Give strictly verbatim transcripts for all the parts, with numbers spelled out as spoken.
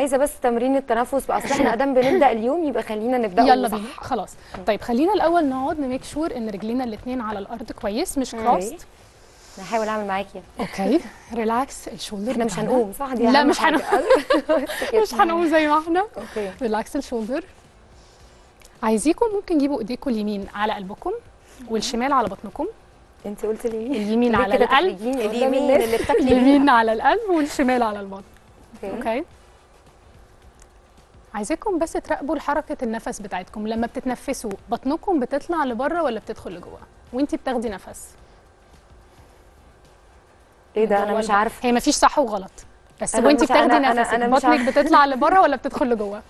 عايزه بس تمرين التنفس بقى، اصل احنا ادام بنبدا اليوم يبقى خلينا نبداه يلا بينا خلاص. طيب خلينا الاول نقعد نميك شور ان رجلينا الاثنين على الارض كويس، مش كروست. هحاول اعمل معاكي. اوكي ريلاكس الشولدر. احنا مش هنقوم صح؟ دي لا مش هنقوم مش هنقوم زي ما احنا. اوكي ريلاكس الشولدر. عايزيكم ممكن تجيبوا ايديكم اليمين على قلبكم والشمال على بطنكم. انت قلت اليمين. اليمين على القلب. اليمين اللي بتاكلي. اليمين على القلب والشمال على البطن. اوكي عايزاكم بس تراقبوا حركه النفس بتاعتكم، لما بتتنفسوا بطنكم بتطلع لبره ولا بتدخل لجوه وانت بتاخدي نفس؟ ايه ده انا مش عارفه. هي مفيش صح وغلط، بس وانت بتاخدي نفسك بطنك بتطلع لبره ولا بتدخل لجوه؟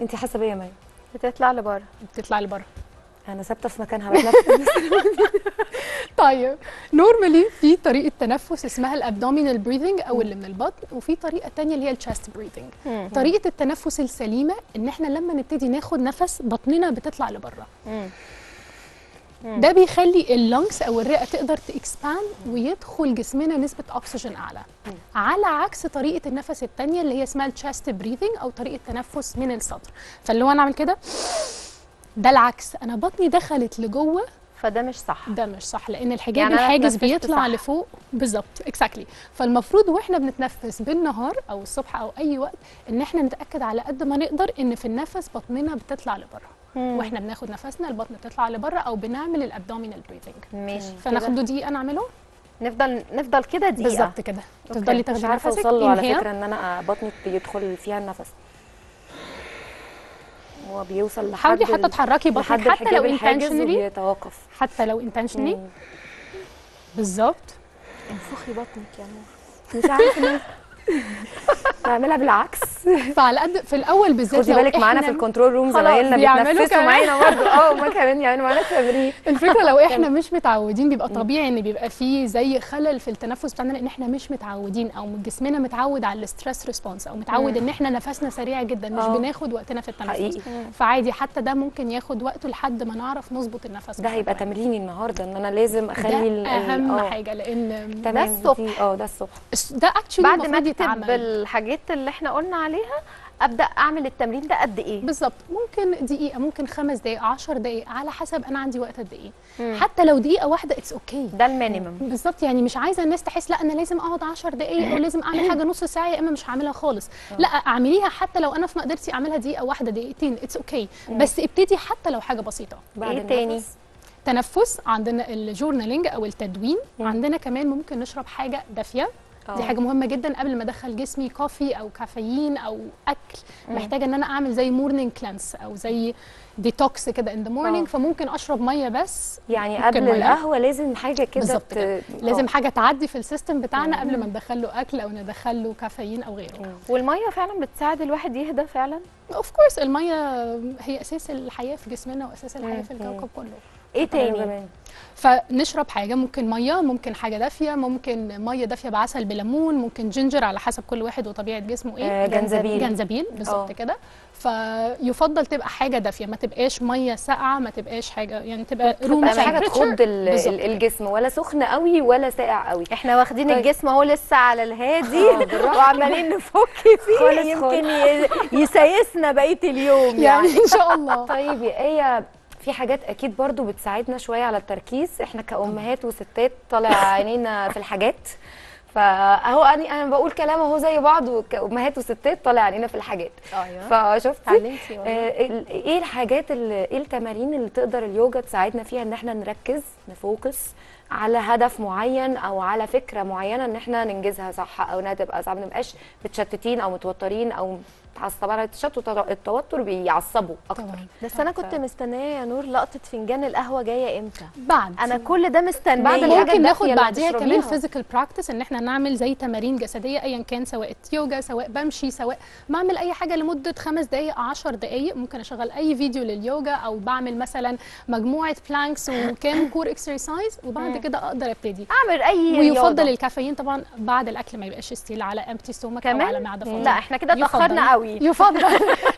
انت حاسه بيا يا مي؟ بتطلع لبره. بتطلع لبره. انا ثابته في مكانها بتنفس. طيب نورمالي في طريقه تنفس اسمها الابدومينال بريذنج او اللي من البطن، وفي طريقه ثانيه اللي هي الشست بريذنج. طريقه التنفس السليمه ان احنا لما نبتدي ناخد نفس بطننا بتطلع لبره. ده بيخلي اللنجز او الرئه تقدر تاكسباند ويدخل جسمنا نسبه اكسجين اعلى، على عكس طريقه النفس الثانيه اللي هي اسمها الشست بريذنج او طريقه تنفس من الصدر. فاللي هو انا اعمل كده، ده العكس، انا بطني دخلت لجوه، فده مش صح. ده مش صح لان الحجاب يعني الحاجز بيطلع لفوق. بالظبط اكزاكتلي. فالمفروض واحنا بنتنفس بالنهار او الصبح او اي وقت ان احنا نتاكد على قد ما نقدر ان في النفس بطننا بتطلع لبره، واحنا بناخد نفسنا البطن بتطلع لبره، او بنعمل الابدومينال بريذنج. ماشي. فناخده دقيقه نعمله، نفضل نفضل كده دقيقه. بالظبط كده. تفضلي تاخدي نفسك. اوصل له على فكره ان انا بطني بيدخل فيها النفس، هو بيوصل لحد. حاولي حتى تحركي بطنك حتى لو انتنشنلي، حتى لو انتنشنلي. بالظبط. انفخي بطنك يا نور. مش عارفه ليه بعملها بالعكس. فعلى قد في الاول بالذات خدي بالك معانا في الكنترول روم زمايلنا بيتنفسوا معانا برضه. اه هما كمان يعملوا معانا تمرين. الفكره لو احنا مش متعودين بيبقى طبيعي ان بيبقى فيه زي خلل في التنفس بتاعنا، لان احنا مش متعودين او جسمنا متعود على الستريس ريسبونس او متعود ان احنا نفسنا سريع جدا، مش بناخد وقتنا في التنفس. فعادي حتى ده ممكن ياخد وقته لحد ما نعرف نظبط النفس. ده هيبقى تمريني النهارده ان انا لازم اخلي ده اهم حاجه، لان ده الصبح. اه ده الصبح ده اكشولي بعد ما اكتب الحاجات اللي احنا قلنا عليها ابدا اعمل التمرين ده قد ايه؟ بالظبط. ممكن دقيقه، ممكن خمس دقائق، عشر دقائق، على حسب انا عندي وقت قد ايه. حتى لو دقيقه واحده اتس اوكي. ده المينيمم. بالظبط. يعني مش عايزه الناس تحس لا انا لازم اقعد عشر دقائق او لازم اعمل حاجه نص ساعه يا اما مش هعملها خالص. لا اعمليها حتى لو انا في مقدرتي اعملها دقيقه واحده دقيقتين اتس اوكي، بس ابتدي حتى لو حاجه بسيطه. ايه تاني؟ تنفس، عندنا الجورنالينج او التدوين، عندنا كمان ممكن نشرب حاجه دافيه. أوه. دي حاجه مهمه جدا قبل ما ادخل جسمي كوفي او كافيين او اكل. مم. محتاجه ان انا اعمل زي مورنينج كلانس او زي ديتوكس كده ان ذا مورنينج، فممكن اشرب ميه بس يعني قبل القهوه. لازم حاجه كده ت... لازم حاجه تعدي في السيستم بتاعنا. مم. قبل ما ندخله اكل او ندخله كافيين او غيره. مم. والميه فعلا بتساعد الواحد يهدى فعلا. اوف كورس الميه هي اساس الحياه في جسمنا واساس الحياه. مم. في الكوكب كله. ايه تاني؟ فنشرب حاجه، ممكن ميه، ممكن حاجه دافيه، ممكن ميه دافيه بعسل بليمون، ممكن جينجر على حسب كل واحد وطبيعه جسمه ايه. آه جنزبيل. جنزبيل بالظبط كده. فيفضل تبقى حاجه دافيه، ما تبقاش ميه ساقعه، ما تبقاش حاجه يعني تبقى روم تمبريتشر، حاجه تخض الجسم، ولا سخن قوي ولا ساقع قوي. احنا واخدين طيب. الجسم اهو لسه على الهادي وعمالين نفك فيه، يمكن يسيسنا بقيه اليوم يعني ان شاء الله. طيب يا ايه، في حاجات اكيد برضو بتساعدنا شويه على التركيز، احنا كامهات وستات طالع عينينا في الحاجات، فاهو انا انا بقول كلام اهو زي بعض، وكامهات وستات طالع عينينا في الحاجات. ايوه فشفتي ايه الحاجات اللي ايه التمارين اللي تقدر اليوجا تساعدنا فيها ان احنا نركز نفوكس على هدف معين او على فكره معينه ان احنا ننجزها صح، او انها تبقى صعب، ما نبقاش متشتتين او متوترين او متعصبين. التشتت التوتر بيعصبوا اكتر. طبعا. بس انا كنت مستنيه يا نور لقطه فنجان القهوه جايه امتى؟ بعد انا كل ده مستنيه. بعد ممكن ناخد بعديها كمان فيزيكال براكتس، ان احنا نعمل زي تمارين جسديه ايا كان، سواء يوجا سواء بمشي سواء بعمل اي حاجه لمده خمس دقائق عشر دقائق. ممكن اشغل اي فيديو لليوجا، او بعمل مثلا مجموعه بلانكس وكام كور اكسرسايز، وبعد كده اقدر ابتدي اعمل اي. ويفضل يوضع. الكافيين طبعا بعد الاكل، ما يبقاش ستيل على امتي سومك او على معده فاضيه. لا احنا كده اتاخرنا قوي. يفضل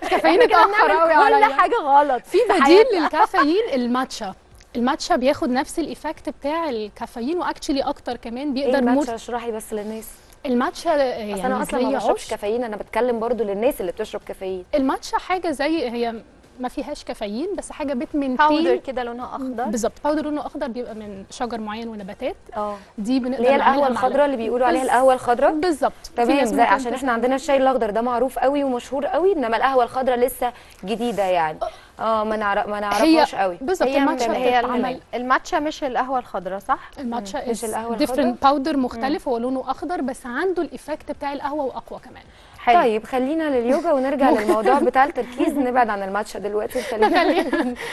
الكافيين اتاخر قوي عليا. كل حاجه غلط. في بديل للكافيين الماتشا. الماتشا بياخد نفس الايفكت بتاع الكافيين، واكشلي اكتر كمان بيقدر. الماتشا اشرحي بس للناس. الماتشا يعني أصل انا اصلا ما بشربش كافيين، انا بتكلم برضو للناس اللي بتشرب كافيين. الماتشا حاجه زي هي ما فيهاش كافيين بس حاجه بتمن باودر كده لونها اخضر. بالظبط، باودر لونه اخضر بيبقى من شجر معين ونباتات. اه دي بنقدر نعملها القهوه الخضراء اللي بيقولوا عليها القهوه الخضراء. بالظبط تمام، عشان احنا عندنا الشاي الاخضر ده معروف قوي ومشهور قوي، انما القهوه الخضراء لسه جديده يعني. اه ما نعرف ما نعرفهاش قوي. بالظبط، الماتشا هي العمل. الماتشا مش القهوه الخضراء صح؟ الماتشا مش القهوه الخضراء، ديفرنت باودر مختلف، هو لونه اخضر بس عنده الايفكت بتاع القهوه واقوى كمان. حلو. طيب خلينا لليوجا ونرجع للموضوع بتاع التركيز، نبعد عن الماتشا دلوقتي وخلينا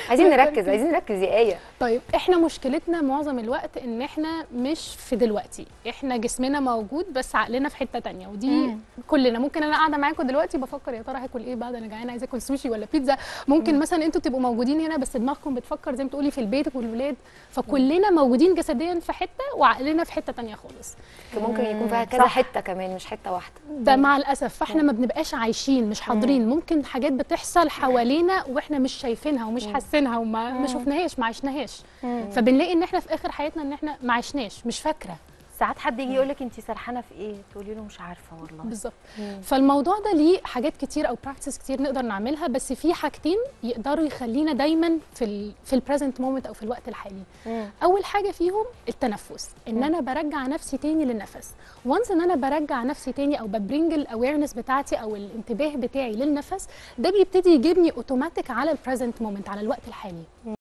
عايزين نركز عايزين نركز يا ايه. طيب احنا مشكلتنا معظم الوقت ان احنا مش في دلوقتي، احنا جسمنا موجود بس عقلنا في حته ثانيه، ودي مم. كلنا. ممكن انا قاعده معاكم دلوقتي بفكر يا ترى هاكل ايه بعد، انا جعانه عايزه اكل سوشي ولا بيتزا. ممكن مم. مثلا انتوا تبقوا موجودين هنا بس دماغكم بتفكر زي ما بتقولي في البيت والولاد، فكلنا موجودين جسديا في حته وعقلنا في حته ثانيه خالص. ممكن يكون فيها كذا حته كمان مش حته واحده. ده مع الاسف، فاحنا ما بنبقاش عايشين، مش حاضرين. ممكن حاجات بتحصل حوالينا واحنا مش شايفينها ومش حاسينها وما ما شفناهاش ما عشناهاش، فبنلاقي ان احنا في اخر حياتنا ان احنا ما عشناش، مش فاكره. ساعات حد يجي يقول لك انت سرحانه في ايه، تقولي له مش عارفه والله. بالظبط. فالموضوع ده ليه حاجات كتير او براكتس كتير نقدر نعملها، بس في حاجتين يقدروا يخلينا دايما في ال في البريزنت مومنت او في الوقت الحالي. مم. اول حاجه فيهم التنفس، ان مم. انا برجع نفسي تاني للنفس. وانس ان انا برجع نفسي تاني او ببرينج الاويرنس بتاعتي او الانتباه بتاعي للنفس، ده بيبتدي يجيبني اوتوماتيك على البريزنت مومنت، على الوقت الحالي. مم.